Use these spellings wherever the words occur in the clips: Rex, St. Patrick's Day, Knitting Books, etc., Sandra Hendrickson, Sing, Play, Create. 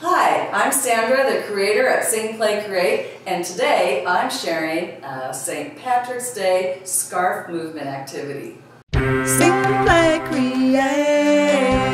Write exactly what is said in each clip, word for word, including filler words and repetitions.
Hi, I'm Sandra, the creator of Sing, Play, Create, and today I'm sharing a Saint Patrick's Day scarf movement activity. Sing, play, create.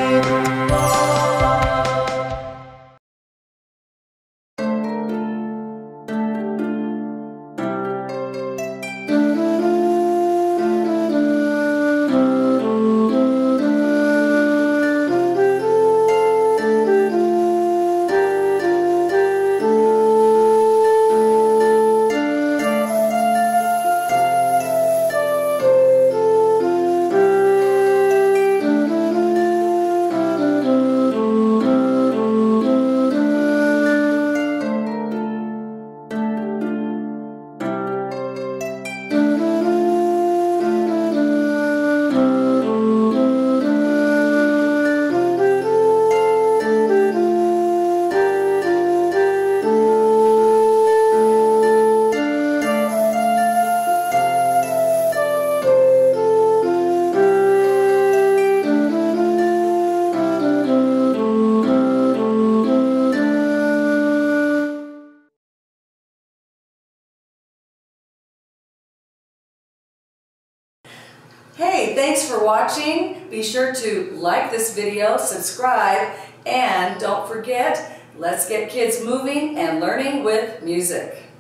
Hey, thanks for watching. Be sure to like this video, subscribe, and don't forget, let's get kids moving and learning with music.